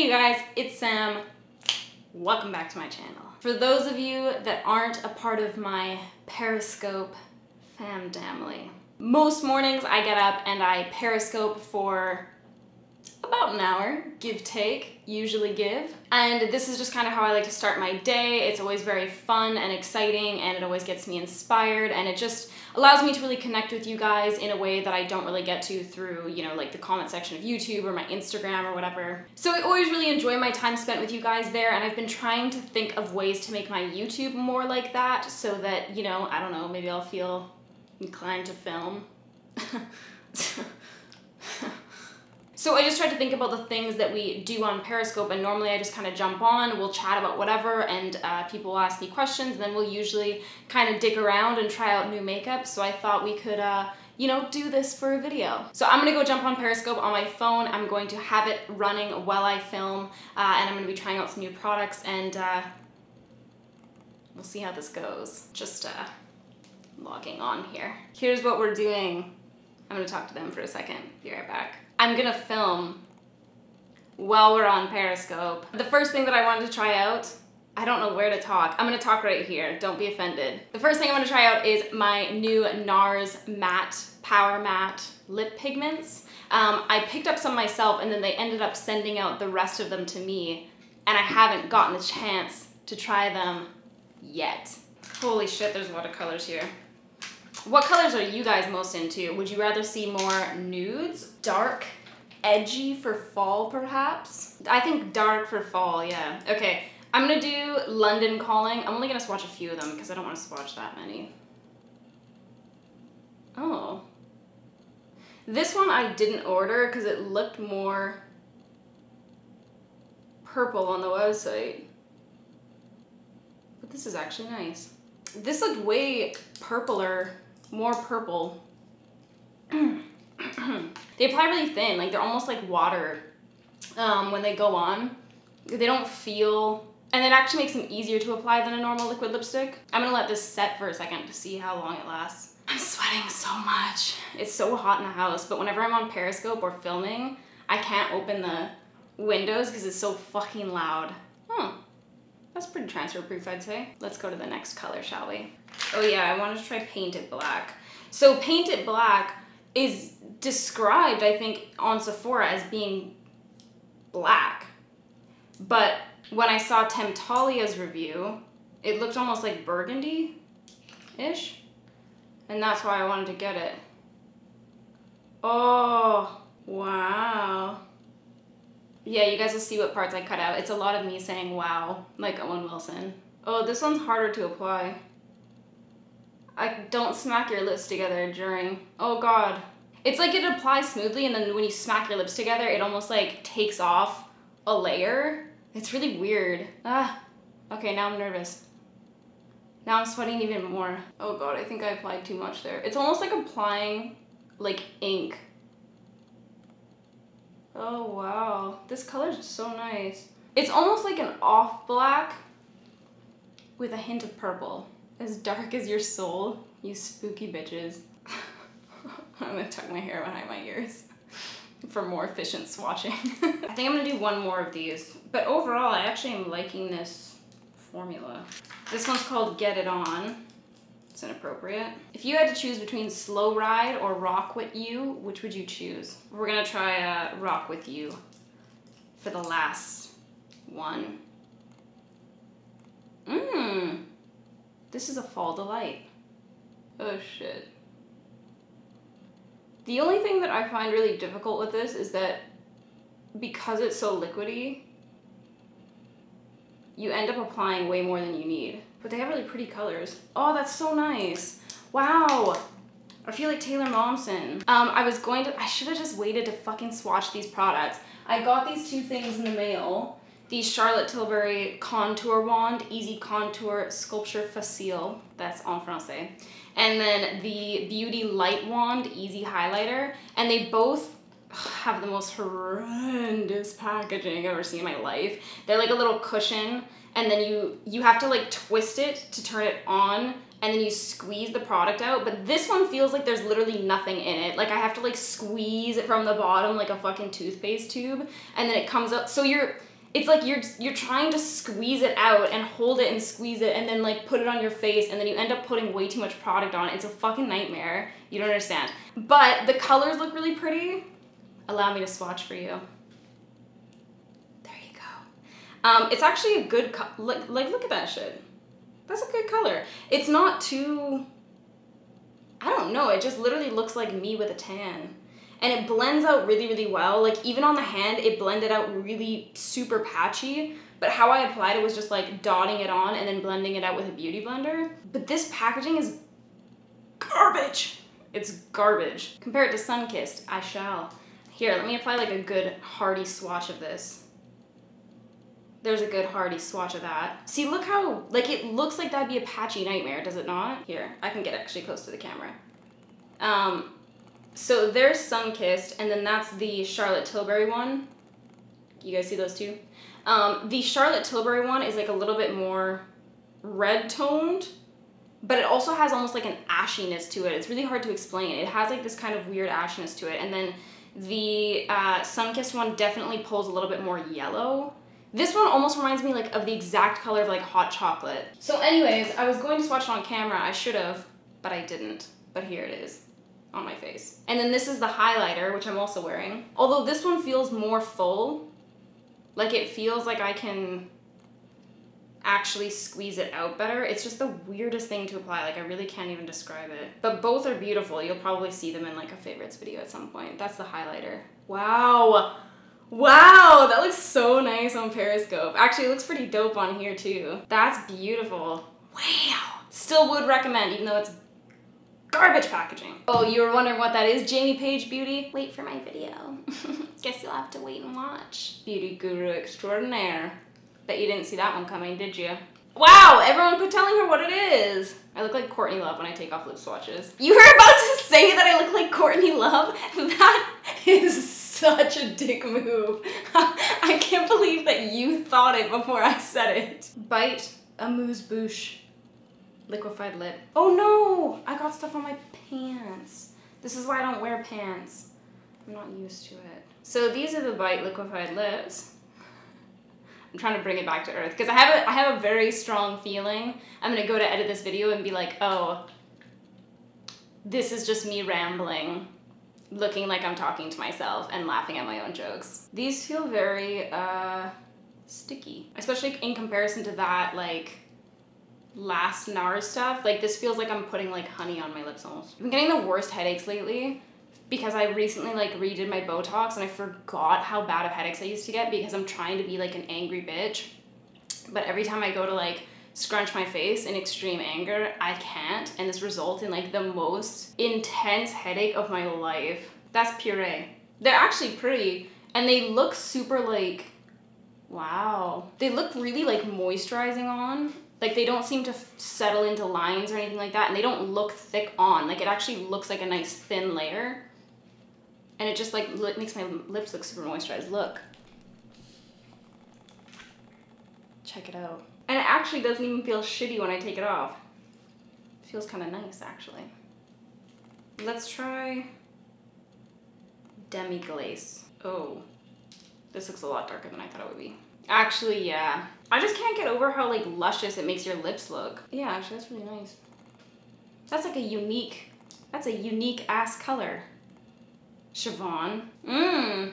Hey you guys, it's Sam. Welcome back to my channel. For those of you that aren't a part of my Periscope family, most mornings I get up and I Periscope for about an hour, give take, usually give. And this is just kind of how I like to start my day. It's always very fun and exciting and it always gets me inspired and it just allows me to really connect with you guys in a way that I don't really get to through, you know, like the comment section of YouTube or my Instagram or whatever. So I always really enjoy my time spent with you guys there, and I've been trying to think of ways to make my YouTube more like that so that, you know, I don't know, maybe I'll feel inclined to film. So I just tried to think about the things that we do on Periscope, and normally I just kind of jump on, we'll chat about whatever, and people will ask me questions, and then we'll usually kind of dig around and try out new makeup. So I thought we could, you know, do this for a video. So I'm gonna go jump on Periscope on my phone. I'm going to have it running while I film, and I'm gonna be trying out some new products, and we'll see how this goes. Just logging on here. Here's what we're doing. I'm gonna talk to them for a second, be right back. I'm gonna film while we're on Periscope. The first thing that I wanted to try out, I don't know where to talk. I'm gonna talk right here, don't be offended. The first thing I'm gonna try out is my new NARS matte, power matte lip pigments. I picked up some myself and then they ended up sending out the rest of them to me, and I haven't gotten a chance to try them yet. Holy shit, there's a lot of colors here. What colors are you guys most into? Would you rather see more nudes? Dark, edgy for fall, perhaps? I think dark for fall, yeah. Okay, I'm gonna do London Calling. I'm only gonna swatch a few of them because I don't want to swatch that many. Oh. This one I didn't order because it looked more purple on the website. But this is actually nice. This looked way purpler, more purple. They apply really thin, like they're almost like water when they go on. They don't feel, and it actually makes them easier to apply than a normal liquid lipstick. I'm gonna let this set for a second to see how long it lasts. I'm sweating so much. It's so hot in the house, but whenever I'm on Periscope or filming, I can't open the windows because it's so fucking loud. Huh. That's pretty transfer proof, I'd say. Let's go to the next color, shall we? Oh yeah, I wanted to try Paint It Black. So Paint It Black is described, I think, on Sephora as being black. But when I saw Temptalia's review, it looked almost like burgundy-ish. And that's why I wanted to get it. Oh, wow. Yeah, you guys will see what parts I cut out. It's a lot of me saying wow, like Owen Wilson. Oh, this one's harder to apply. I don't smack your lips together during... Oh god. It's like it applies smoothly, and then when you smack your lips together, it almost like takes off a layer. It's really weird. Ah, okay, now I'm nervous. Now I'm sweating even more. Oh god, I think I applied too much there. It's almost like applying like ink. Oh wow, this color is so nice. It's almost like an off black with a hint of purple. As dark as your soul, you spooky bitches. I'm gonna tuck my hair behind my ears for more efficient swatching. I think I'm gonna do one more of these, but overall I actually am liking this formula. This one's called Get It On. It's inappropriate. If you had to choose between Slow Ride or Rock With You, which would you choose? We're gonna try Rock With You for the last one. Mmm. This is a fall delight. Oh shit. The only thing that I find really difficult with this is that because it's so liquidy, you end up applying way more than you need. But they have really pretty colors. Oh, that's so nice. Wow. I feel like Taylor Momsen. I should have just waited to fucking swatch these products. I got these two things in the mail. The Charlotte Tilbury Contour Wand, Easy Contour Sculpture Facile. That's en français. And then the Beauty Light Wand, Easy Highlighter. And they both have the most horrendous packaging I've ever seen in my life. They're like a little cushion, and then you have to like twist it to turn it on, and then you squeeze the product out, but this one feels like there's literally nothing in it. Like I have to like squeeze it from the bottom like a fucking toothpaste tube, and then it comes up. So it's like you're trying to squeeze it out and hold it and squeeze it and then like put it on your face, and then you end up putting way too much product on it. It's a fucking nightmare. You don't understand. But the colors look really pretty. Allow me to swatch for you. There you go. It's actually a good look at that shit. That's a good color. It's not too, I don't know, it just literally looks like me with a tan. And it blends out really, really well. Like even on the hand, it blended out really super patchy, but how I applied it was just like dotting it on and then blending it out with a beauty blender. But this packaging is garbage. It's garbage. Compare it to Sunkissed, I shall. Here, let me apply like a good hearty swatch of this. There's a good hearty swatch of that. See, look how, like it looks like that'd be a patchy nightmare, does it not? Here, I can get actually close to the camera. So there's Sunkissed, and then that's the Charlotte Tilbury one. You guys see those two? The Charlotte Tilbury one is like a little bit more red toned, but it also has almost like an ashiness to it. It's really hard to explain. It has like this kind of weird ashiness to it, and then the Sunkissed one definitely pulls a little bit more yellow. This one almost reminds me like of the exact color of like hot chocolate. So anyways, I was going to swatch it on camera. I should have, but I didn't. But here it is on my face. And then this is the highlighter, which I'm also wearing. Although this one feels more full. Like it feels like I can actually squeeze it out better. It's just the weirdest thing to apply. Like I really can't even describe it. But both are beautiful. You'll probably see them in like a favorites video at some point. That's the highlighter. Wow. Wow, that looks so nice on Periscope. Actually, it looks pretty dope on here too. That's beautiful. Wow. Still would recommend, even though it's garbage packaging. Oh, you were wondering what that is? Jamie Page Beauty? Wait for my video. Guess you'll have to wait and watch. Beauty guru extraordinaire. Bet you didn't see that one coming, did you? Wow, everyone quit telling her what it is. I look like Courtney Love when I take off lip swatches. You were about to say that I look like Courtney Love? That is such a dick move. I can't believe that you thought it before I said it. Bite Amuse Bouche liquefied lip. Oh no, I got stuff on my pants. This is why I don't wear pants. I'm not used to it. So these are the Bite liquefied lips. I'm trying to bring it back to earth because I have a very strong feeling I'm gonna go to edit this video and be like, oh, this is just me rambling, looking like I'm talking to myself and laughing at my own jokes. These feel very sticky, especially in comparison to that like last NARS stuff. Like this feels like I'm putting like honey on my lips almost. I've been getting the worst headaches lately because I recently like redid my Botox and I forgot how bad of headaches I used to get because I'm trying to be like an angry bitch. But every time I go to like scrunch my face in extreme anger, I can't, and this results in like the most intense headache of my life. That's Puree. They're actually pretty and they look super like, wow. They look really like moisturizing on. Like they don't seem to settle into lines or anything like that, and they don't look thick on. Like it actually looks like a nice thin layer, and it just like makes my lips look super moisturized. Look. Check it out. And it actually doesn't even feel shitty when I take it off. It feels kind of nice, actually. Let's try Demi-Glace. Oh, this looks a lot darker than I thought it would be. Actually, yeah. I just can't get over how like luscious it makes your lips look. Yeah, actually, that's really nice. That's like a unique, that's a unique ass color. Siobhan. Mmm.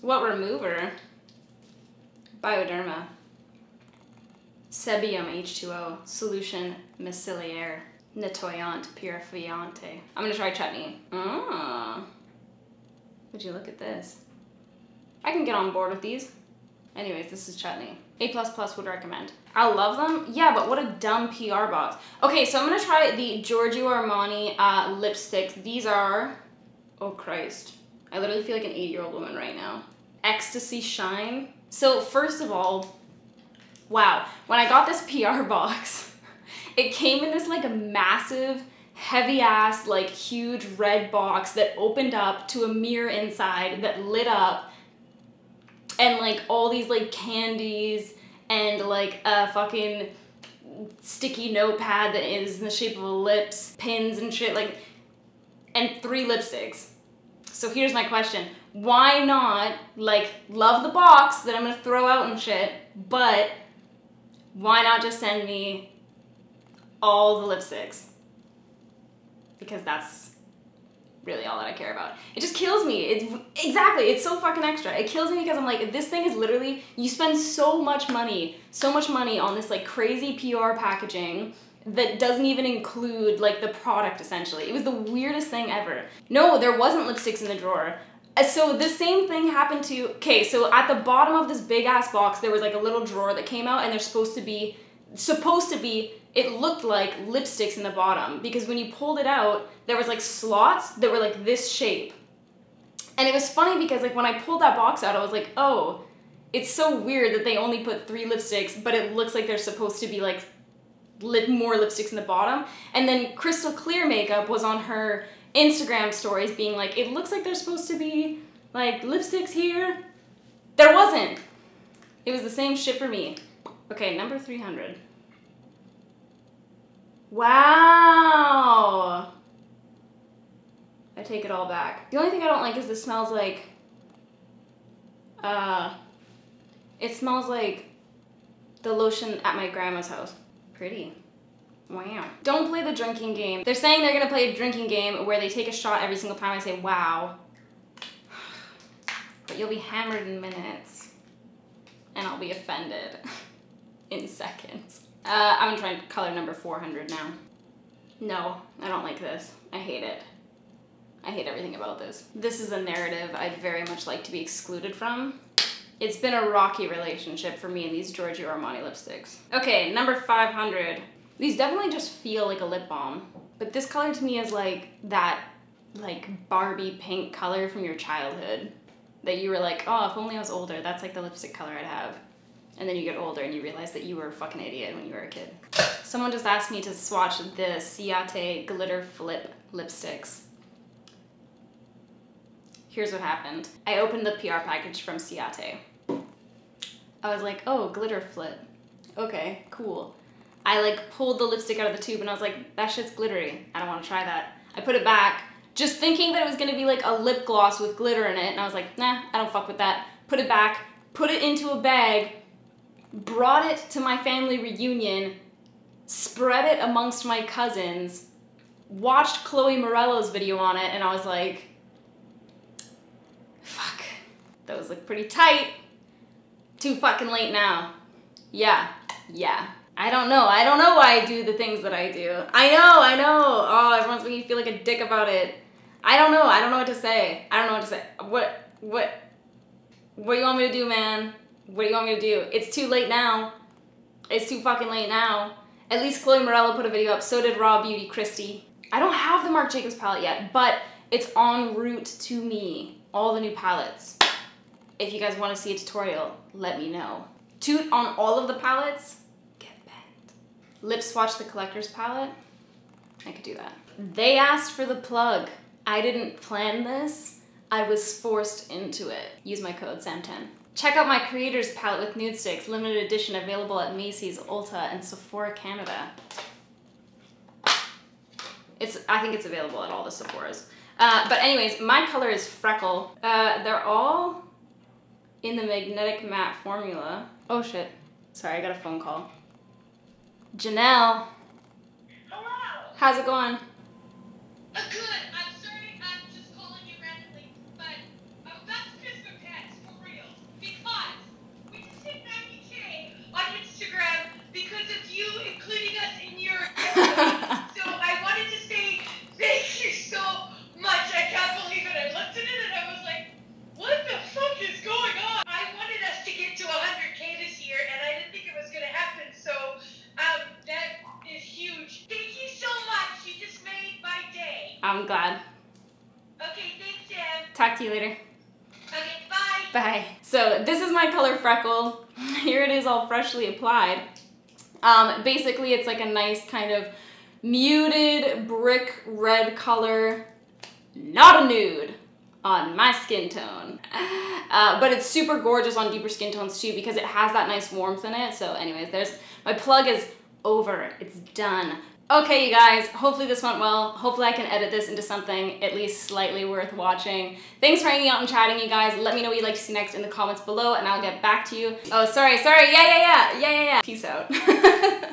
What remover? Bioderma. Sebium H2O Solution Micellar Nettoyant Purifiante. I'm gonna try Chutney. Ah, would you look at this? I can get on board with these. Anyways, this is Chutney. A++ would recommend. I love them. Yeah, but what a dumb PR box. Okay, so I'm gonna try the Giorgio Armani lipsticks. These are, oh Christ. I literally feel like an 8-year-old woman right now. Ecstasy Shine. So first of all, wow, when I got this PR box, it came in this like a massive, heavy ass, like huge red box that opened up to a mirror inside that lit up, and like all these like candies and like a fucking sticky notepad that is in the shape of a lips, pins and shit, like, and 3 lipsticks. So here's my question. Why not, like, love the box that I'm gonna throw out and shit, but why not just send me all the lipsticks? Because that's really all that I care about. It just kills me. It's so fucking extra. It kills me because I'm like, this thing is literally, you spend so much money on this like crazy PR packaging that doesn't even include like the product essentially. It was the weirdest thing ever. No, there wasn't lipsticks in the drawer. So the same thing happened to, okay, so at the bottom of this big ass box, there was like a little drawer that came out and there's supposed to be, it looked like lipsticks in the bottom because when you pulled it out, there was like slots that were like this shape. And it was funny because like when I pulled that box out, I was like, oh, it's so weird that they only put 3 lipsticks, but it looks like there's supposed to be like more lipsticks in the bottom. And then Crystal Clear Makeup was on her Instagram stories being like, it looks like there's supposed to be like lipsticks here. There wasn't. It was the same shit for me. Okay, number 300. Wow. I take it all back. The only thing I don't like is this smells like, it smells like the lotion at my grandma's house. Pretty. Wow. Don't play the drinking game. They're saying they're gonna play a drinking game where they take a shot every single time I say wow. But you'll be hammered in minutes. And I'll be offended in seconds. I'm trying to color number 400 now. No, I don't like this. I hate it. I hate everything about this. This is a narrative I'd very much like to be excluded from. It's been a rocky relationship for me and these Giorgio Armani lipsticks. Okay, number 500. These definitely just feel like a lip balm, but this color to me is like that like Barbie pink color from your childhood that you were like, oh, if only I was older, that's like the lipstick color I'd have. And then you get older and you realize that you were a fucking idiot when you were a kid. Someone just asked me to swatch the Ciate Glitter Flip lipsticks. Here's what happened. I opened the PR package from Ciate. I was like, oh, Glitter Flip. Okay, cool. I like pulled the lipstick out of the tube and I was like, that shit's glittery. I don't want to try that. I put it back, just thinking that it was going to be like a lip gloss with glitter in it. And I was like, nah, I don't fuck with that. Put it back, put it into a bag, brought it to my family reunion, spread it amongst my cousins, watched Chloe Morello's video on it, and I was like, fuck, those look pretty tight. Too fucking late now. Yeah, yeah. I don't know why I do the things that I do. I know, oh, everyone's making me feel like a dick about it. I don't know what to say. What do you want me to do, man? What do you want me to do? It's too late now. It's too fucking late now. At least Chloe Morello put a video up, so did Raw Beauty Christy. I don't have the Marc Jacobs palette yet, but it's en route to me, all the new palettes. If you guys wanna see a tutorial, let me know. Toot on all of the palettes, lip swatch the Collector's Palette. I could do that. They asked for the plug. I didn't plan this. I was forced into it. Use my code SAM10. Check out my Creators Palette with nude sticks, limited edition, available at Macy's, Ulta, and Sephora Canada. I think it's available at all the Sephoras. But anyways, my color is Freckle. They're all in the magnetic matte formula. Oh shit. Sorry, I got a phone call. Janelle. Hello. How's it going? Good. I'm sorry I'm just calling you randomly, but that's Christmas pets for real. Because we just hit 90K on Instagram because of you including us in your so I wanted to say thank you so much. I can't believe it. I looked at it and I was like, what the fuck is going on? I wanted us to get to 100K this year and I didn't think it was going to happen, so that is huge. Thank you so much. You just made my day. I'm glad. Okay, thanks, Sam. Talk to you later. Okay, bye. Bye. So this is my color Freckle. Here it is all freshly applied. Basically, it's like a nice kind of muted brick red color. Not a nude on my skin tone. But it's super gorgeous on deeper skin tones too because it has that nice warmth in it. So anyways, there's my plug is over. It's done. Okay, you guys, hopefully this went well. Hopefully I can edit this into something at least slightly worth watching. Thanks for hanging out and chatting, you guys. Let me know what you'd like to see next in the comments below and I'll get back to you. Oh, sorry. Yeah. Peace out.